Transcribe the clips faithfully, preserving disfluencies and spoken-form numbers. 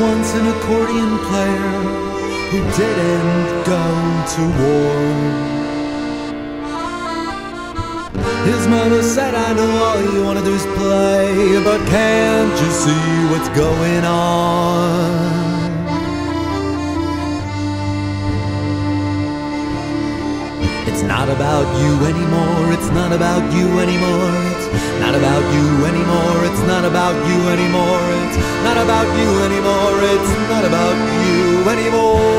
once an accordion player who didn't go to war. His mother said, I know all you want to do is play, but can't you see what's going on? It's not about you anymore, it's not about you anymore, it's not about you anymore, it's not about you anymore, it's not about you anymore, it's not about you anymore.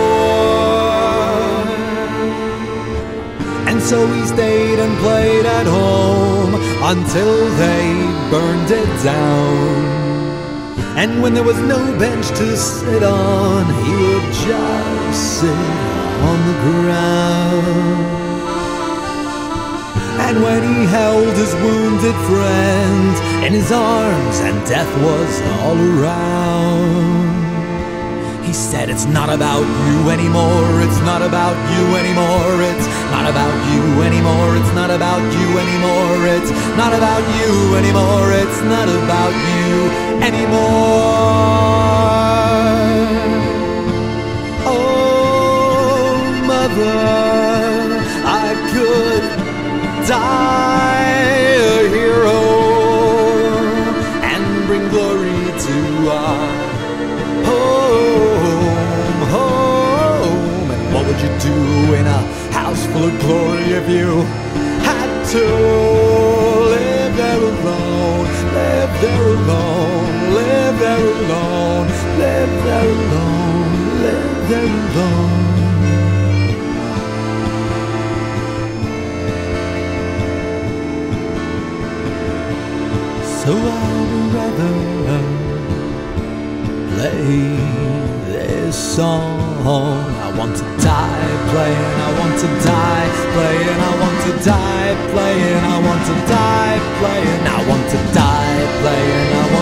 And so he stayed and played at home until they burned it down. And when there was no bench to sit on, he would just sit on the ground. And when he held his wounded friend in his arms and death was all around, he said, it's not about you anymore, it's not about you anymore, it's not about you anymore, it's not about you anymore, it's not about you anymore, it's not about you anymore. Oh, mother, I could die a hero and bring glory to our home, home. And what would you do in a house full of glory if you had to live there alone, live there alone, live there alone, live there alone, live there alone? So I would rather play this song. I want to die playing, I want to die playing, I want to die playing, I want to die playing, I want to die playing, I want to die playing.